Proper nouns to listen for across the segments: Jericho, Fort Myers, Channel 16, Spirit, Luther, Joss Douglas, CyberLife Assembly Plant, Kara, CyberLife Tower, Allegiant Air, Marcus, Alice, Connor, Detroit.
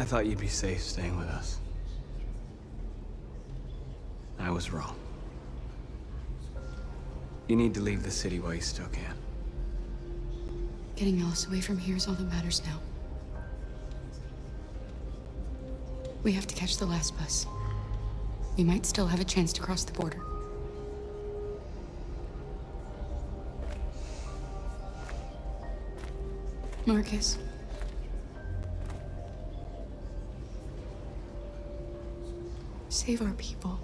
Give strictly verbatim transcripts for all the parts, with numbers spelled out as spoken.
I thought you'd be safe staying with us. I was wrong. You need to leave the city while you still can. Getting Alice away from here is all that matters now. We have to catch the last bus. We might still have a chance to cross the border. Marcus. Save our people.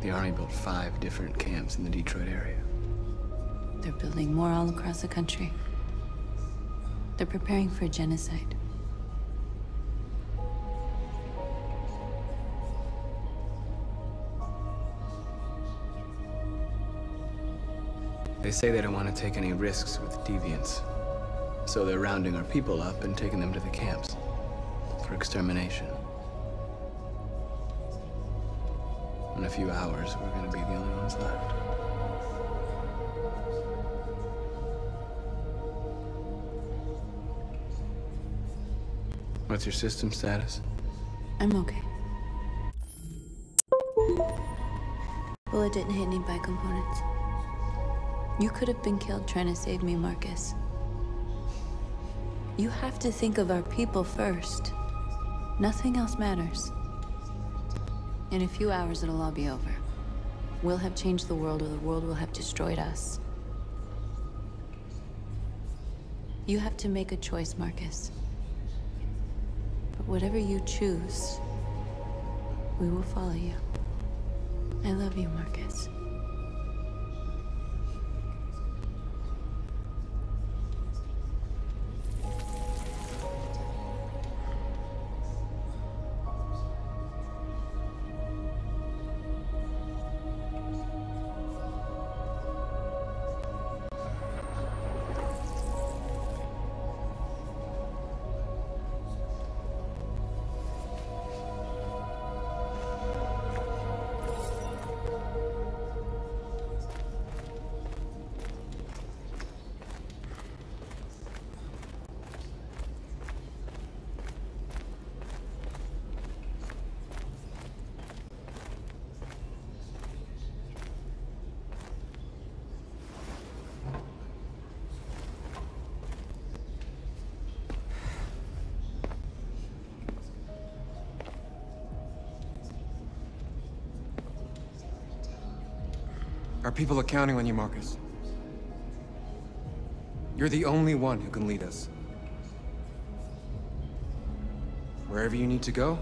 The Army built five different camps in the Detroit area. They're building more all across the country. They're preparing for a genocide. They say they don't want to take any risks with deviants. So they're rounding our people up and taking them to the camps for extermination. In a few hours, we're going to be the only ones left. What's your system status? I'm okay. Bullet didn't hit any bike components. You could have been killed trying to save me, Marcus. You have to think of our people first. Nothing else matters. In a few hours, it'll all be over. We'll have changed the world, or the world will have destroyed us. You have to make a choice, Marcus. But whatever you choose, we will follow you. I love you, Marcus. Our people are counting on you, Marcus. You're the only one who can lead us. Wherever you need to go,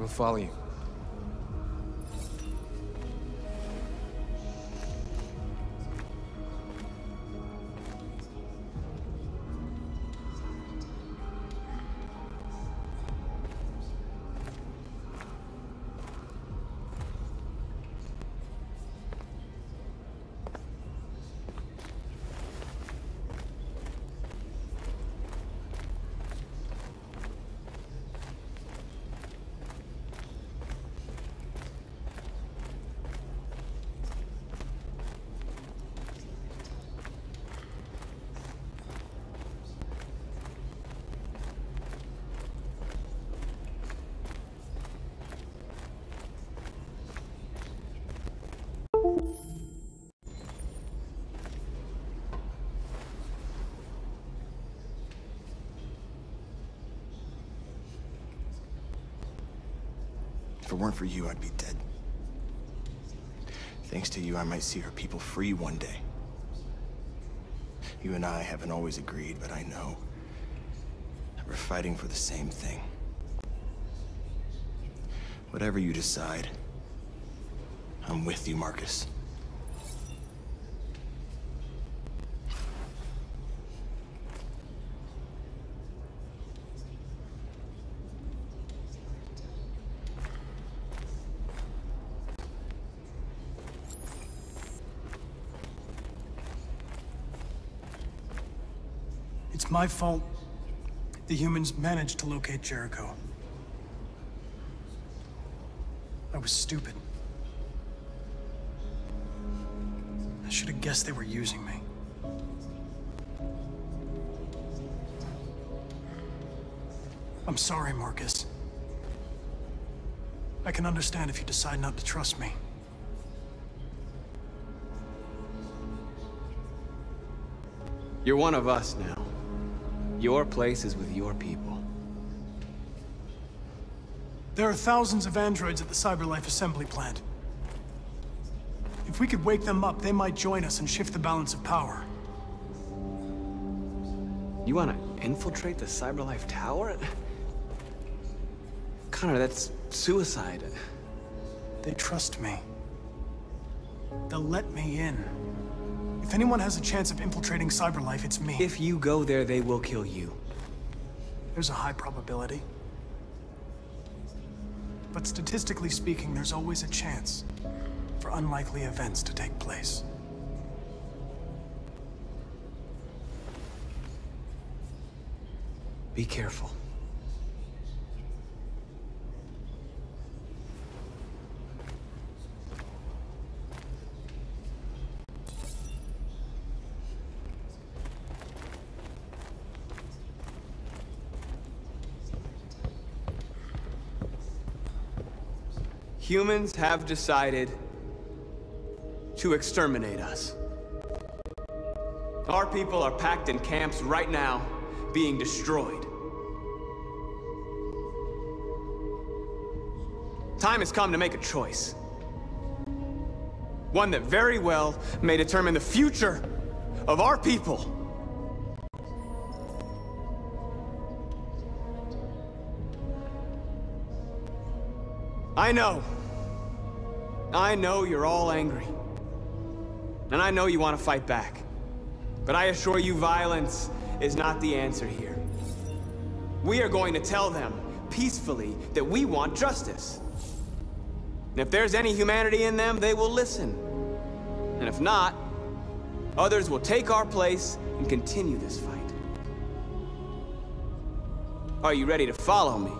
we'll follow you. If it weren't for you, I'd be dead. Thanks to you, I might see our people free one day. You and I haven't always agreed, but I know that we're fighting for the same thing. Whatever you decide, I'm with you, Marcus. My fault. The humans managed to locate Jericho. I was stupid. I should have guessed they were using me. I'm sorry, Marcus. I can understand if you decide not to trust me. You're one of us now. Your place is with your people. There are thousands of androids at the CyberLife Assembly Plant. If we could wake them up, they might join us and shift the balance of power. You want to infiltrate the CyberLife Tower? Connor, that's suicide. They trust me. They'll let me in. If anyone has a chance of infiltrating CyberLife, it's me. If you go there, they will kill you. There's a high probability. But statistically speaking, there's always a chance for unlikely events to take place. Be careful. Humans have decided to exterminate us. Our people are packed in camps right now, being destroyed. Time has come to make a choice. One that very well may determine the future of our people. I know. I know you're all angry. And I know you want to fight back. But I assure you, violence is not the answer here. We are going to tell them, peacefully, that we want justice. And if there's any humanity in them, they will listen. And if not, others will take our place and continue this fight. Are you ready to follow me?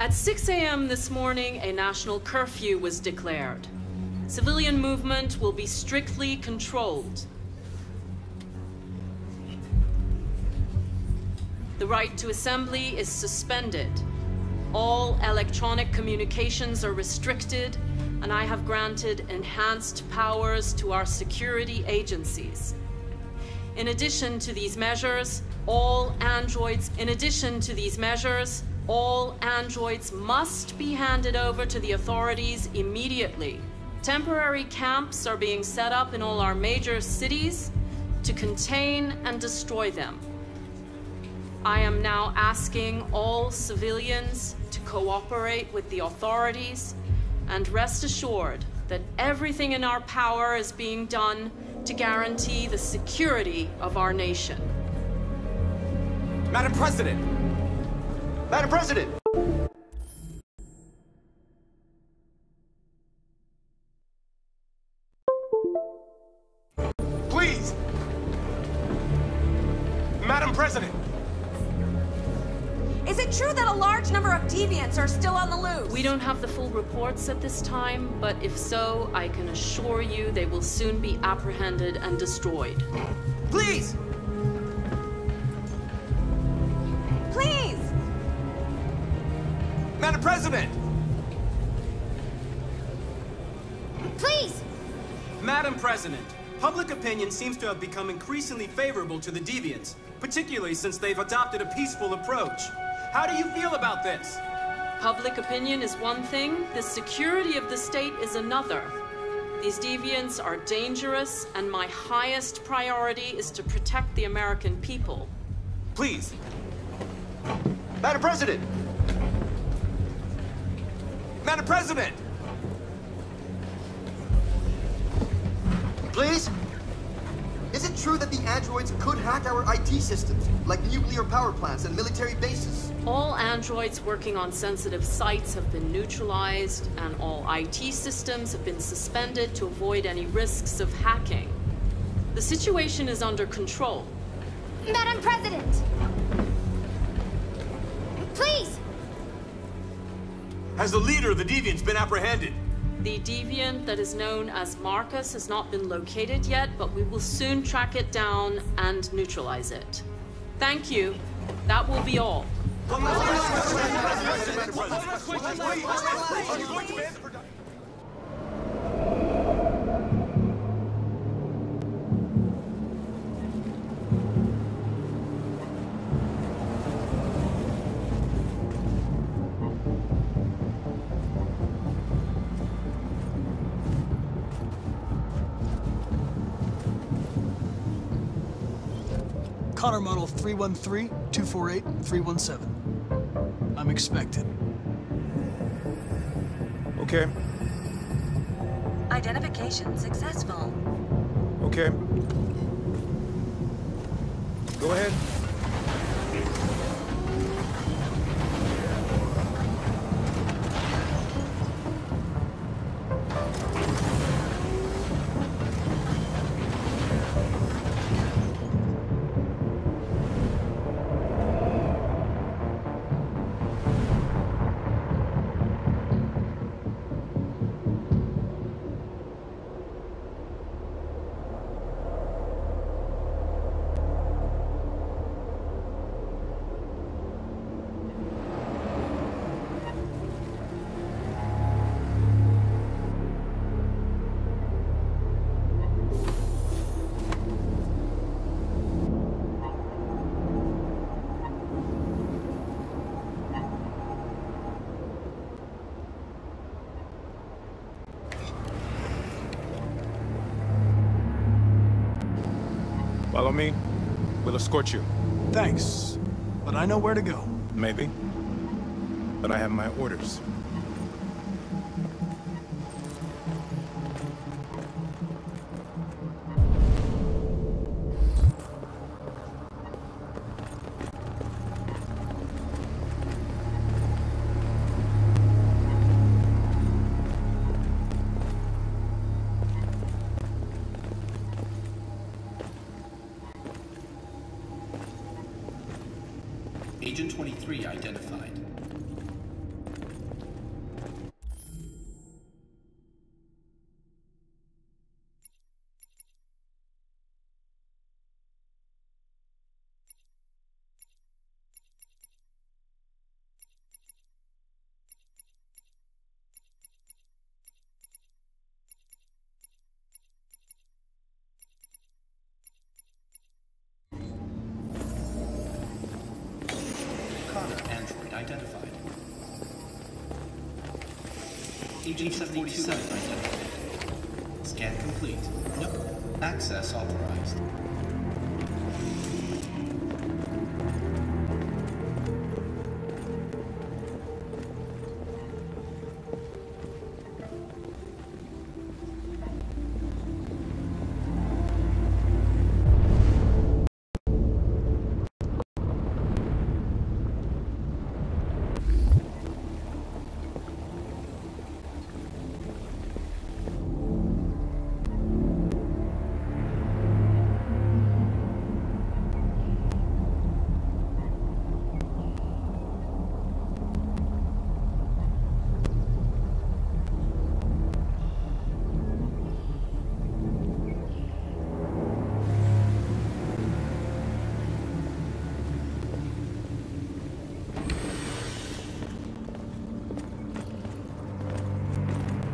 At six A M this morning, a national curfew was declared. Civilian movement will be strictly controlled. The right to assembly is suspended. All electronic communications are restricted, and I have granted enhanced powers to our security agencies. In addition to these measures, all androids, in addition to these measures, all androids must be handed over to the authorities immediately. Temporary camps are being set up in all our major cities to contain and destroy them. I am now asking all civilians to cooperate with the authorities and rest assured that everything in our power is being done to guarantee the security of our nation. Madam President! Madam President! Please! Madam President! Is it true that a large number of deviants are still on the loose? We don't have the full reports at this time, but if so, I can assure you they will soon be apprehended and destroyed. Please! Madam President! Please! Madam President, public opinion seems to have become increasingly favorable to the deviants, particularly since they've adopted a peaceful approach. How do you feel about this? Public opinion is one thing, the security of the state is another. These deviants are dangerous, and my highest priority is to protect the American people. Please. Madam President! Madam President! Please? Is it true that the androids could hack our I T systems, like nuclear power plants and military bases? All androids working on sensitive sites have been neutralized, and all I T systems have been suspended to avoid any risks of hacking. The situation is under control. Madam President! Please! Has the leader of the Deviants been apprehended? The deviant that is known as Marcus has not been located yet, but we will soon track it down and neutralize it. Thank you. That will be all. Connor model three one three, two four eight, three one seven. I'm expected. Okay. Identification successful. Okay. Go ahead. Follow me. We'll escort you. Thanks, but I know where to go. Maybe, but I have my orders. Agent twenty-three identified. Identified. Agent seventy-two identified. Scan complete. Nope. Access authorized.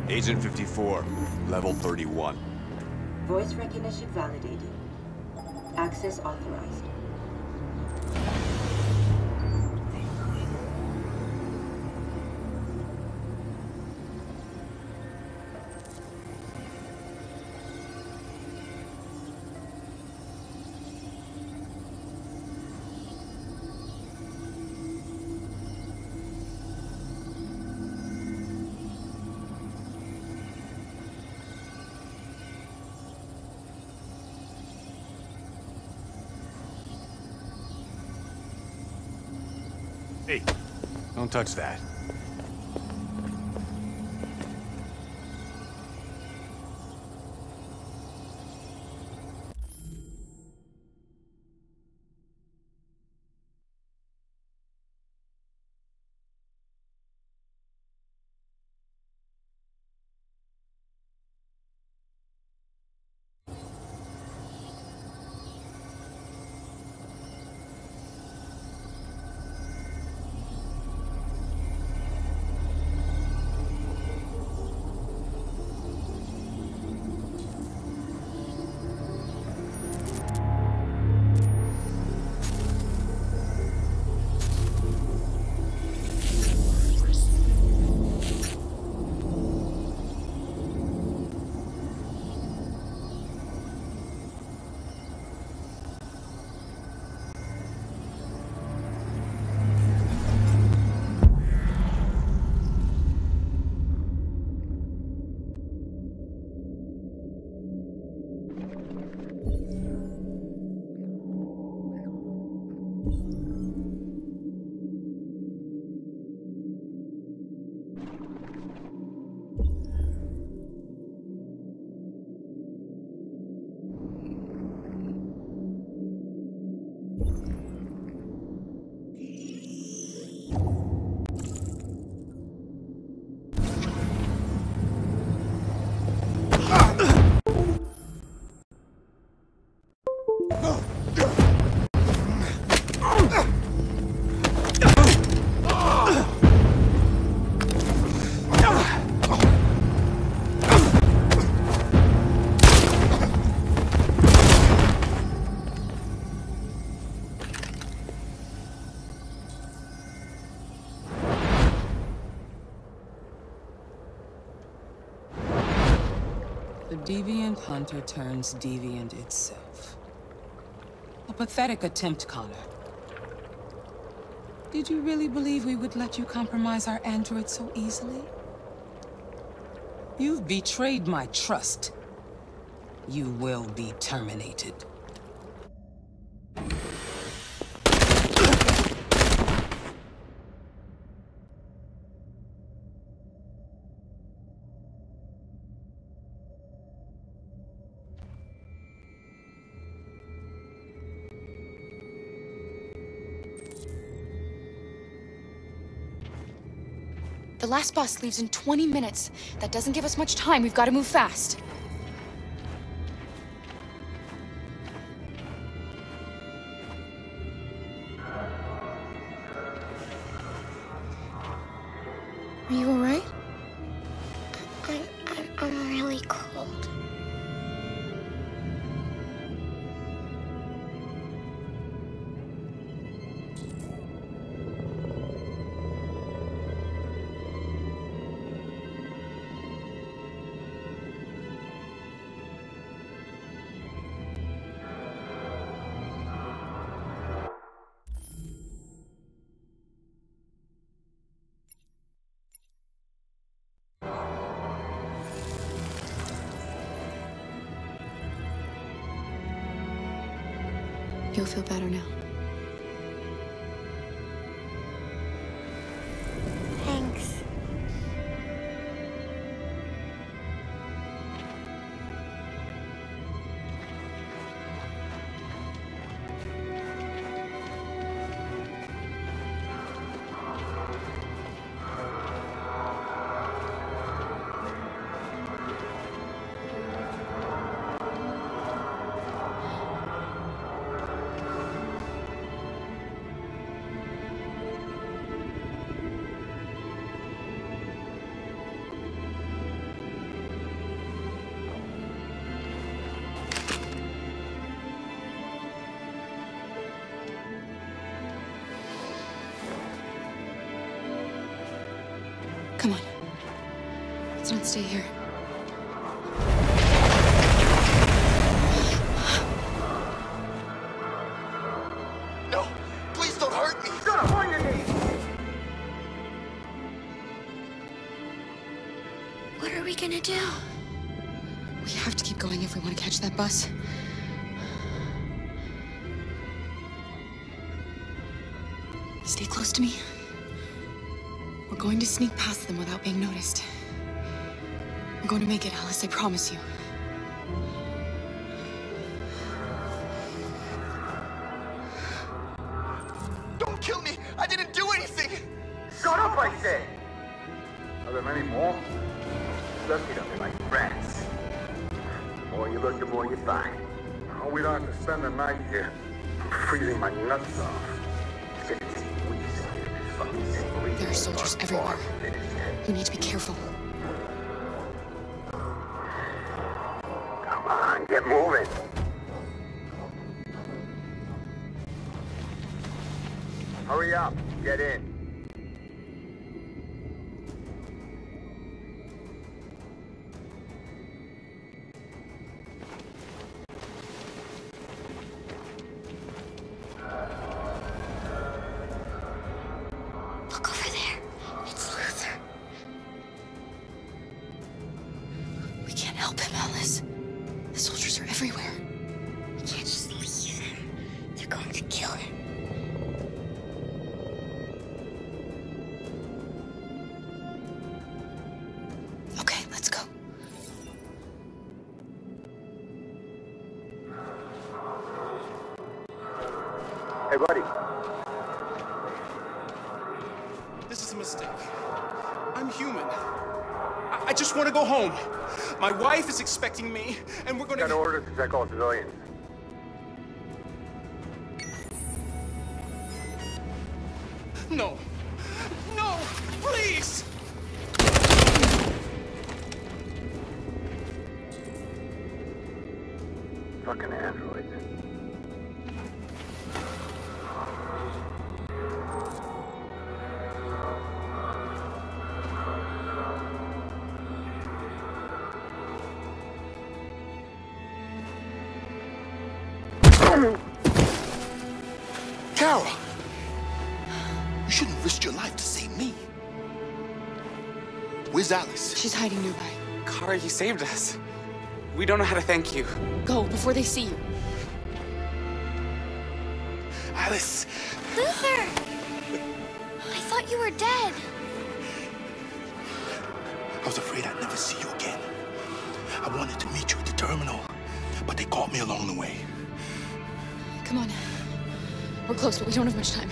Agent fifty-four, level thirty-one. Voice recognition validated. Access authorized. Hey, don't touch that. Deviant hunter turns deviant itself. A pathetic attempt, Connor. Did you really believe we would let you compromise our android so easily? You've betrayed my trust. You will be terminated. The last boss leaves in twenty minutes. That doesn't give us much time. We've got to move fast. Are you all right? I'm, I'm, I'm really cold. You'll feel better now. Thanks. Come on. Let's not stay here. No! Please don't hurt me! Shut up on your knees! What are we gonna do? We have to keep going if we want to catch that bus. Stay close to me. We're going to sneak past them without being noticed. We're going to make it, Alice, I promise you. Don't kill me! I didn't do anything! Shut up, I say! Are there many more? Let's get up here like rats. The more you look, the more you find. Oh, we don't have to spend the night here. I'm freezing my nuts off. There are soldiers everywhere. You need to be careful. Come on, get moving. Hurry up, get in. My wife is expecting me, and we're going to... Got orders to check all civilians. No. No! Please! Fucking androids. Kara! You shouldn't risk your life to save me. Where's Alice? She's hiding nearby. Kara, you saved us. We don't know how to thank you. Go, before they see you. Alice! Luther! I thought you were dead. I was afraid I'd never see you again. I wanted to meet you at the terminal, but they caught me along the way. Come on. We're close, but we don't have much time.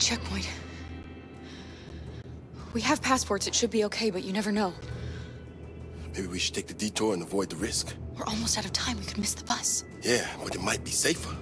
Checkpoint. We have passports, it should be okay, but you never know. Maybe we should take the detour and avoid the risk. We're almost out of time, we could miss the bus. Yeah, but it might be safer.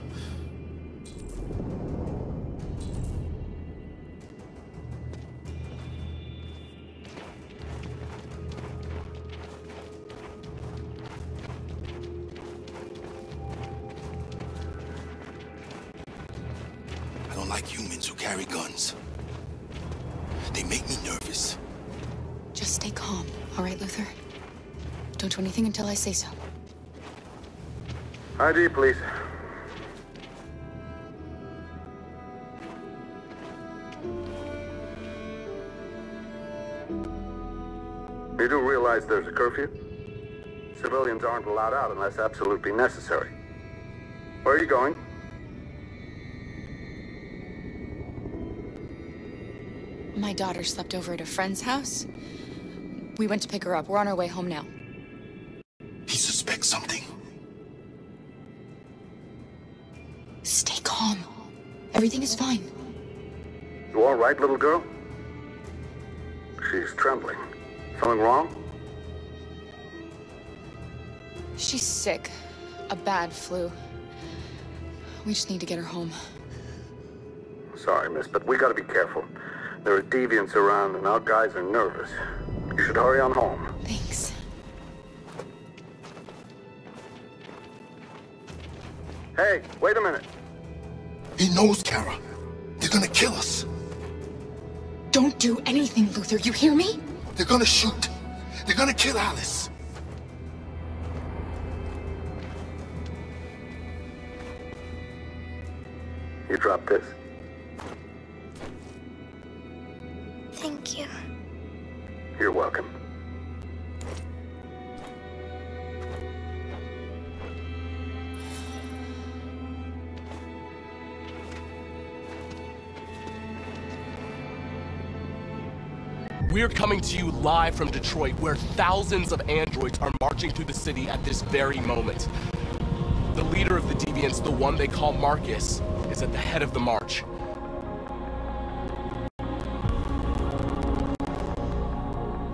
Until I say so. I D, please. You do realize there's a curfew? Civilians aren't allowed out unless absolutely necessary. Where are you going? My daughter slept over at a friend's house. We went to pick her up. We're on our way home now. He suspects something. Stay calm. Everything is fine. You all right, little girl? She's trembling. Something wrong? She's sick. A bad flu. We just need to get her home. Sorry, miss, but we gotta be careful. There are deviants around and our guys are nervous. You should hurry on home. Thanks. Hey, wait a minute. He knows, Kara. They're gonna kill us. Don't do anything, Luther. You hear me? They're gonna shoot. They're gonna kill Alice. You dropped this. Thank you. You're welcome. We're coming to you live from Detroit, where thousands of androids are marching through the city at this very moment. The leader of the deviants, the one they call Marcus, is at the head of the march.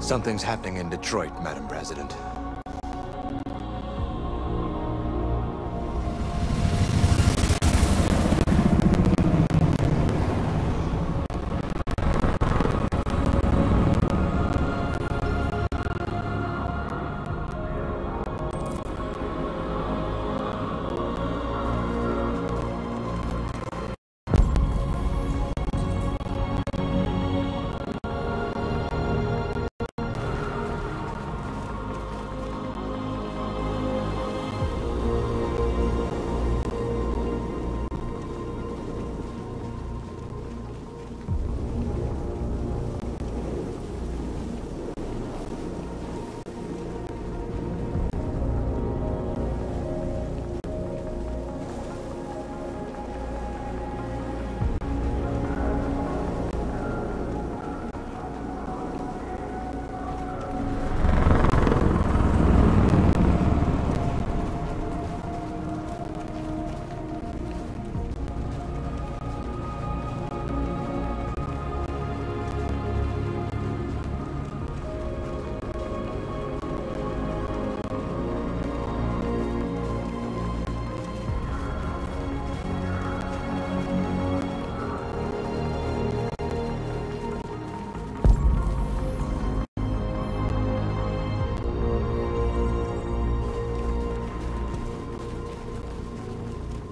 Something's happening in Detroit, Madam President.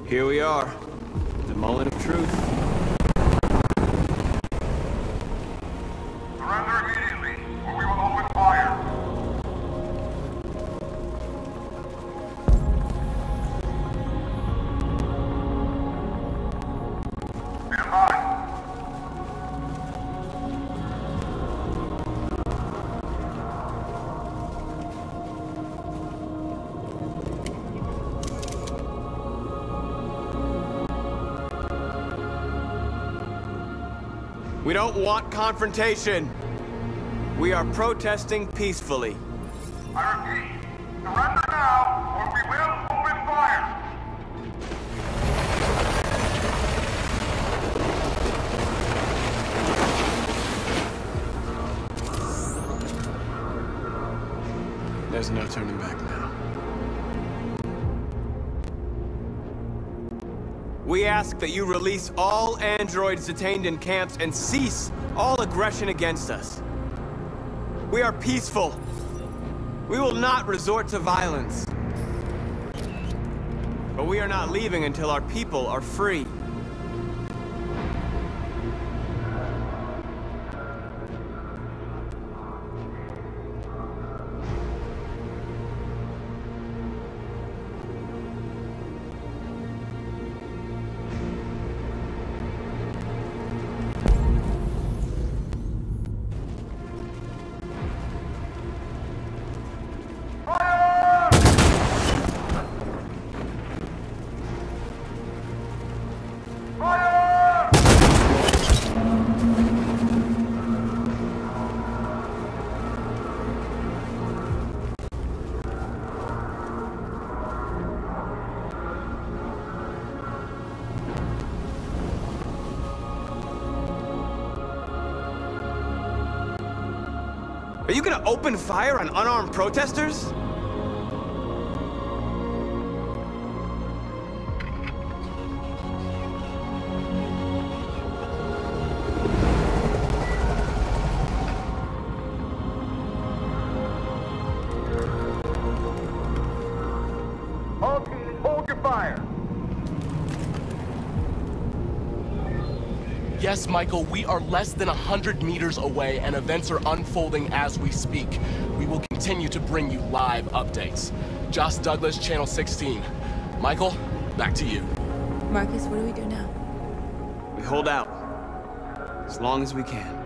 Here we are, the moment of truth. Surrender immediately, or we will open fire. Stand by. We don't want confrontation. We are protesting peacefully. I repeat, surrender now, or we will open fire. There's no turning back now. We ask that you release all androids detained in camps and cease all aggression against us. We are peaceful. We will not resort to violence. But we are not leaving until our people are free. Are you gonna open fire on unarmed protesters? Yes, Michael, we are less than one hundred meters away, and events are unfolding as we speak. We will continue to bring you live updates. Joss Douglas, Channel sixteen. Michael, back to you. Marcus, what do we do now? We hold out, as long as we can.